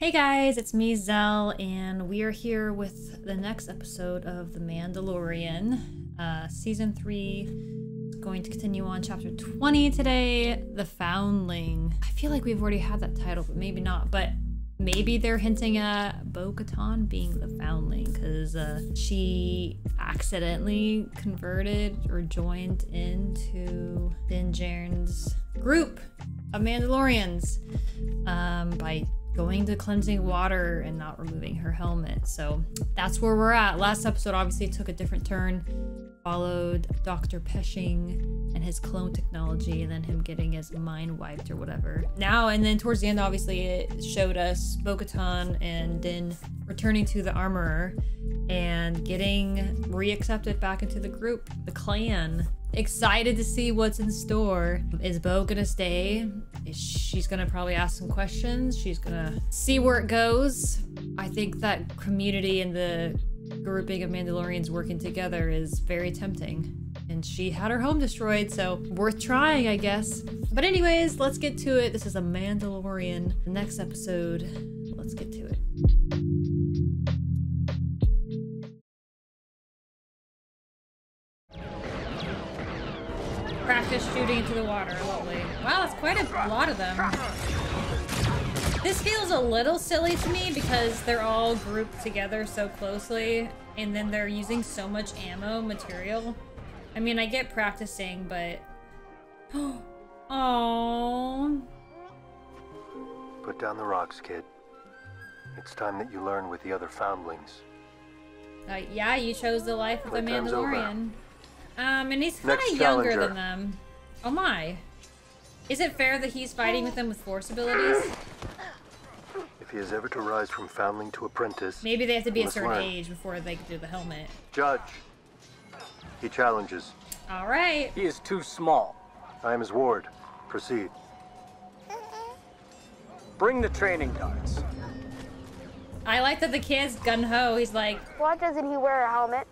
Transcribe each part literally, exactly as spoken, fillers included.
Hey guys, it's me, Zell, and we are here with the next episode of The Mandalorian. Uh, season three is going to continue on chapter twenty today, The Foundling. I feel like we've already had that title, but maybe not. But maybe they're hinting at Bo-Katan being the Foundling, because uh, she accidentally converted or joined into Din Djarin's group of Mandalorians um, by going to cleansing water and not removing her helmet. So that's where we're at. Last episode obviously took a different turn, followed Doctor Peshing and his clone technology, and then him getting his mind wiped or whatever. Now, and then towards the end, obviously it showed us Bo-Katan and Din returning to the armorer and getting reaccepted back into the group, the clan. Excited to see what's in store. Is Bo gonna stay? Is she's gonna probably ask some questions. She's gonna see where it goes. I think that community and the grouping of Mandalorians working together is very tempting. And she had her home destroyed, so worth trying, I guess. But anyways, let's get to it. This is a Mandalorian. The next episode, let's get to it. Practice shooting into the water, lovely. Wow, that's quite a lot of them. This feels a little silly to me because they're all grouped together so closely, and then they're using so much ammo material. I mean, I get practicing, but... Oh. Put down the rocks, kid. It's time that you learn with the other foundlings. Uh, yeah, you chose the life of the Mandalorian. Um, and he's kind of younger than them. Oh my. Is it fair that he's fighting with them with force abilities? If he is ever to rise from foundling to apprentice... Maybe they have to be a certain age before they can do the helmet. Judge. He challenges. All right. He is too small. I am his ward. Proceed. Bring the training guards. I like that the kid's gung-ho. He's like... Why doesn't he wear a helmet?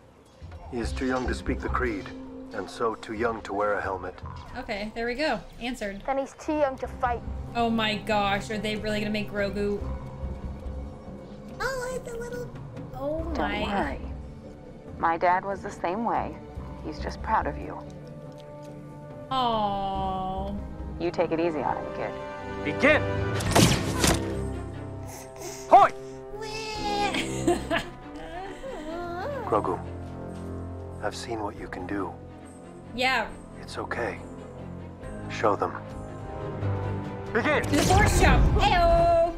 He is too young to speak the creed, and so too young to wear a helmet. Okay, there we go. Answered. Then he's too young to fight. Oh my gosh, are they really gonna make Grogu? Oh, the little... Oh my... Don't worry. My dad was the same way. He's just proud of you. Aww. You take it easy on him, kid. Begin! Hoi! Grogu. I've seen what you can do. Yeah. It's okay. Show them. Begin! The force jump! Hey-oh!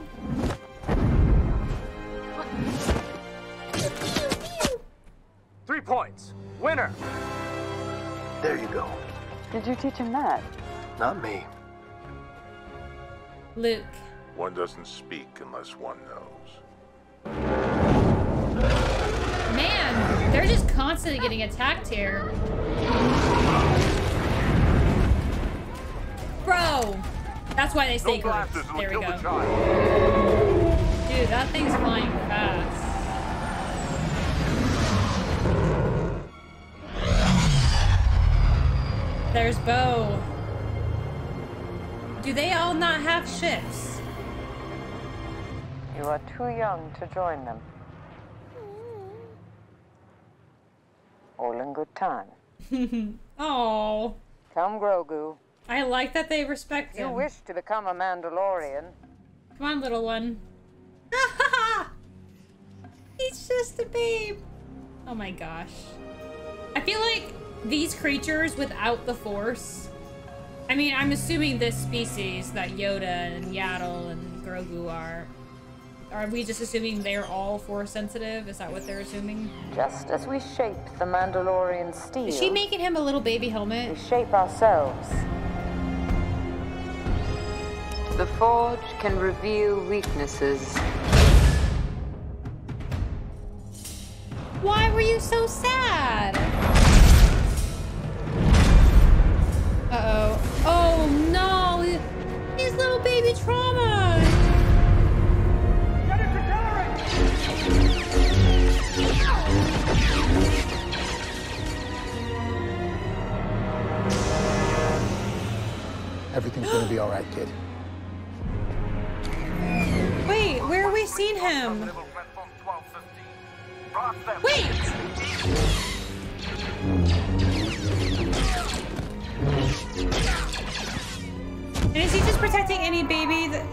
Three points. Winner! There you go. Did you teach him that? Not me. Luke. One doesn't speak unless one knows. Man, they're just constantly getting attacked here. Bro! That's why they stay good. There we go. Dude, that thing's flying fast. There's Bo. Do they all not have ships? You are too young to join them. All in good time. Oh. Come, Grogu. I like that they respect you him. You wish to become a Mandalorian. Come on, little one. He's just a babe. Oh my gosh. I feel like these creatures without the Force... I mean, I'm assuming this species that Yoda and Yaddle and Grogu are... Are we just assuming they're all force sensitive? Is that what they're assuming? Just as we shape the Mandalorian steel. Is she making him a little baby helmet? We shape ourselves. The forge can reveal weaknesses. Why were you so sad? Uh-oh. Oh no! His little baby trauma! Everything's gonna be all right, kid. Wait, where are we him! Wait! And is he just protecting any baby that,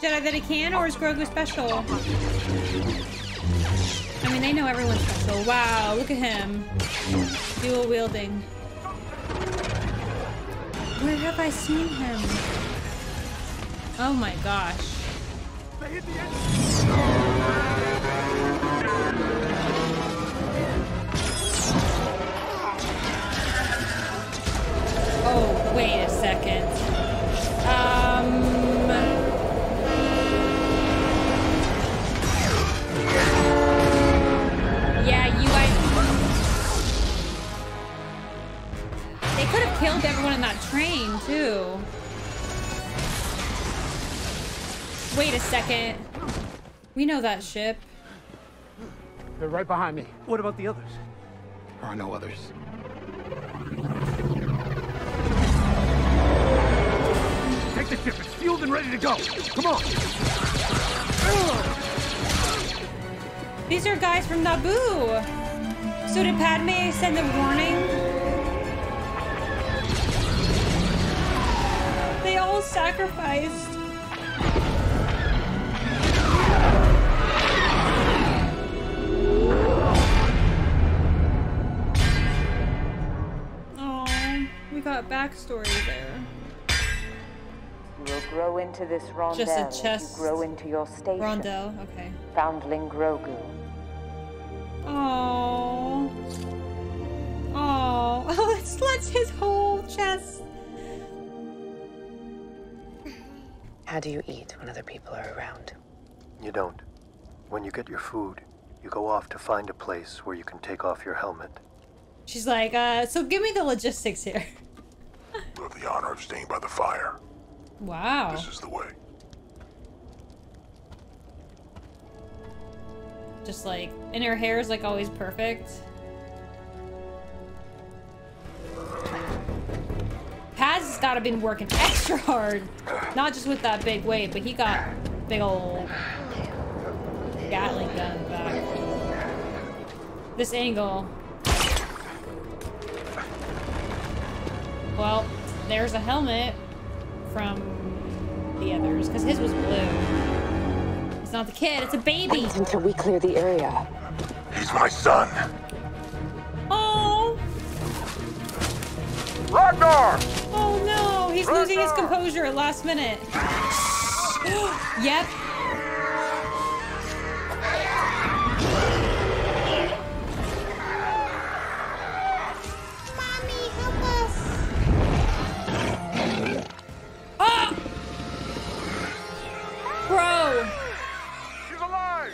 Jedi that he can, or is Grogu special? I mean, they know everyone's special. Wow, look at him. Dual wielding. Where have I seen him? Oh my gosh. They hit the end. Oh, wait a second. Um... Yeah, you guys... They could have killed everyone in that train, too. Wait a second. We know that ship. They're right behind me. What about the others? There are no others. Take the ship, it's fueled and ready to go. Come on. Ugh. These are guys from Naboo. So did Padme send a warning? They all sacrificed. Oh, we got backstory there. You will grow into this rondel. Just a chest. You grow into your station. Rondel, okay. Foundling Grogu. Oh. Oh. Oh, it slits his whole chest. How do you eat when other people are around? You don't. When you get your food, you go off to find a place where you can take off your helmet. She's like, uh, so give me the logistics here. You have the honor of staying by the fire. Wow. This is the way. Just like, and her hair is like always perfect. Paz has gotta been working extra hard. Not just with that big weight, but he got big old Gatling gun back. This angle. Well, there's a helmet from the others, because his was blue. It's not the kid, it's a baby. Wait until we clear the area. He's my son. Oh. Ragnar! Oh no, he's Ragnar! Losing his composure at last minute. Yep. Bro! She's alive!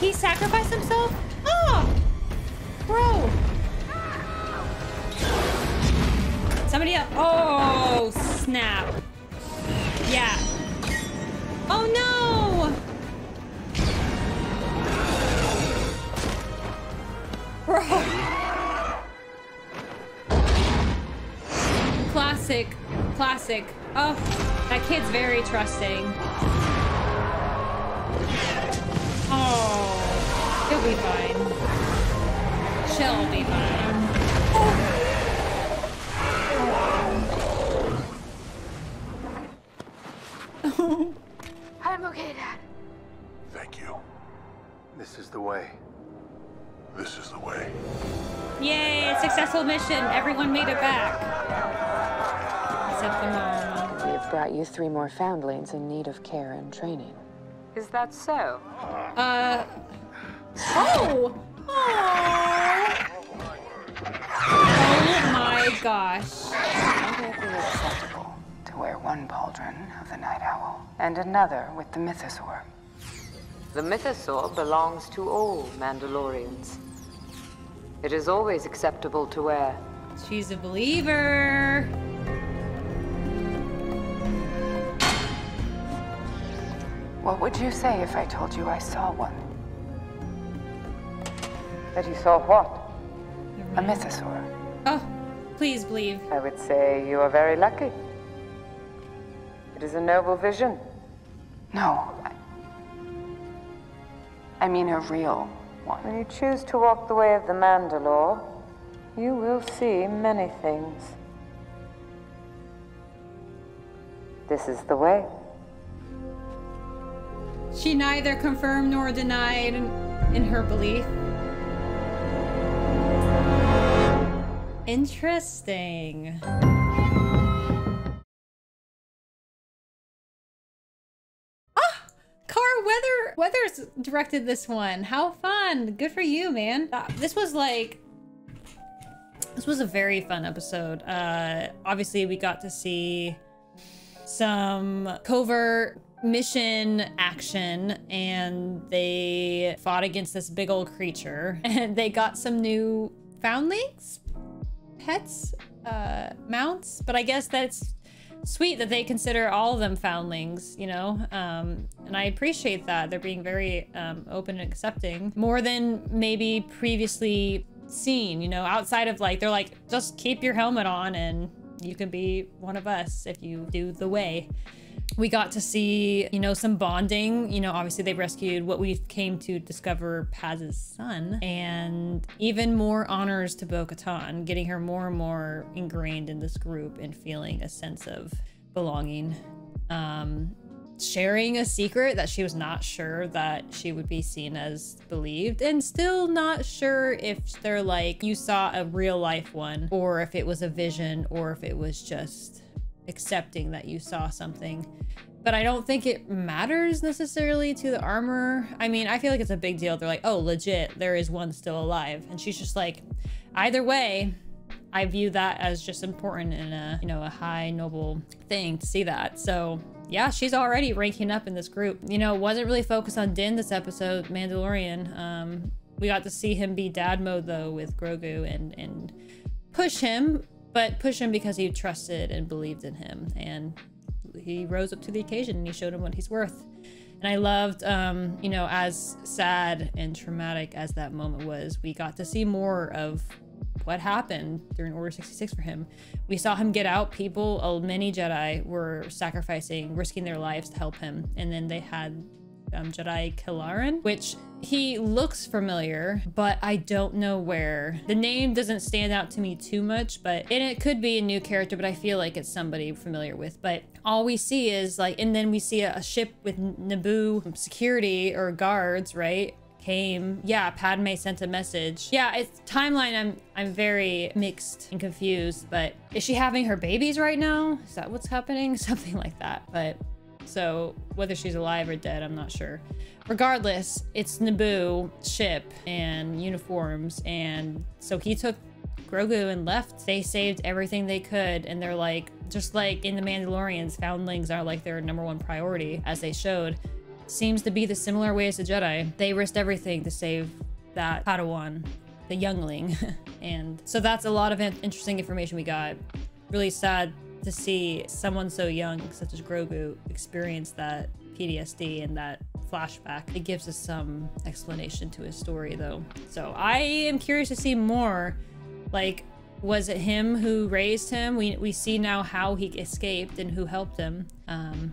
He sacrificed himself? Oh! Bro! Somebody else. Oh, snap. Yeah. Oh no! Bro! Classic. Classic. Oh, that kid's very trusting. Oh, he'll be fine. She'll be fine. Oh. I'm okay, Dad. Thank you. This is the way. This is the way. Yay, successful mission. Everyone made it back. We have brought you three more foundlings in need of care and training. Is that so? Uh. Oh! Oh! Oh my gosh. It would be acceptable to wear one pauldron of the Night Owl and another with the mythosaur. The mythosaur belongs to all Mandalorians. It is always acceptable to wear. She's a believer. What would you say if I told you I saw one? That you saw what? Right. A mythosaur. Oh, please believe. I would say you are very lucky. It is a noble vision. No. I, I mean a real one. When you choose to walk the way of the Mandalore, you will see many things. This is the way. She neither confirmed nor denied in her belief. Interesting. Ah! Carl Weather Weathers directed this one. How fun! Good for you, man. Uh, this was like... This was a very fun episode. Uh, obviously, we got to see some covert mission action, and they fought against this big old creature, and they got some new foundlings, pets, uh, mounts, but I guess that's sweet that they consider all of them foundlings, you know, um, and I appreciate that. They're being very um, open and accepting, more than maybe previously seen, you know, outside of like, they're like, just keep your helmet on and you can be one of us if you do the way. We got to see, you know, some bonding. You know, obviously they rescued what we came to discover Paz's son, and even more honors to Bo-Katan, getting her more and more ingrained in this group and feeling a sense of belonging. Um, sharing a secret that she was not sure that she would be seen as believed, and still not sure if they're like, you saw a real life one, or if it was a vision, or if it was just accepting that you saw something. But I don't think it matters necessarily to the armor. I mean, I feel like it's a big deal. They're like, oh, legit, there is one still alive. And she's just like, either way, I view that as just important and a, you know, a high noble thing to see that. So yeah, she's already ranking up in this group. You know, wasn't really focused on Din this episode, Mandalorian. Um, we got to see him be dad mode though with Grogu and, and push him, but push him because he trusted and believed in him. And he rose up to the occasion and he showed him what he's worth. And I loved, um, you know, as sad and traumatic as that moment was, we got to see more of what happened during Order sixty-six for him. We saw him get out. People, many Jedi were sacrificing, risking their lives to help him. And then they had um, Jedi Kelleran, which he looks familiar, but I don't know where. The name doesn't stand out to me too much, but and it could be a new character, but I feel like it's somebody familiar with. But all we see is like, and then we see a, a ship with Naboo security or guards, right? Came. Yeah, Padme sent a message. Yeah, it's timeline. I'm I'm very mixed and confused, but is she having her babies right now? Is that what's happening? Something like that. But so whether she's alive or dead, I'm not sure. Regardless, it's Naboo ship and uniforms. And so he took Grogu and left. They saved everything they could. And they're like, just like in The Mandalorians, foundlings are like their number one priority, as they showed. Seems to be the similar way as the Jedi. They risked everything to save that Padawan, the youngling. And so that's a lot of interesting information we got. Really sad to see someone so young, such as Grogu, experience that P T S D and that flashback. It gives us some explanation to his story though. So I am curious to see more. Like, was it him who raised him? We, we see now how he escaped and who helped him. Um,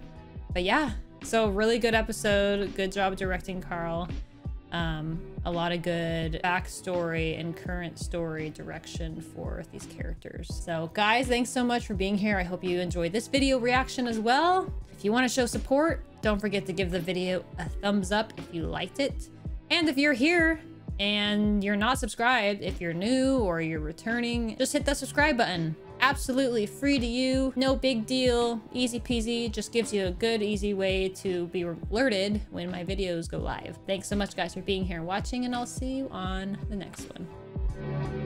but yeah. So really good episode. Good job directing, Carl. Um, a lot of good backstory and current story direction for these characters. So guys, thanks so much for being here. I hope you enjoyed this video reaction as well. If you want to show support, don't forget to give the video a thumbs up if you liked it. And if you're here and you're not subscribed, if you're new or you're returning, just hit that subscribe button. Absolutely free to you, no big deal, easy peasy, just gives you a good easy way to be alerted when my videos go live. Thanks so much guys for being here and watching, and I'll see you on the next one.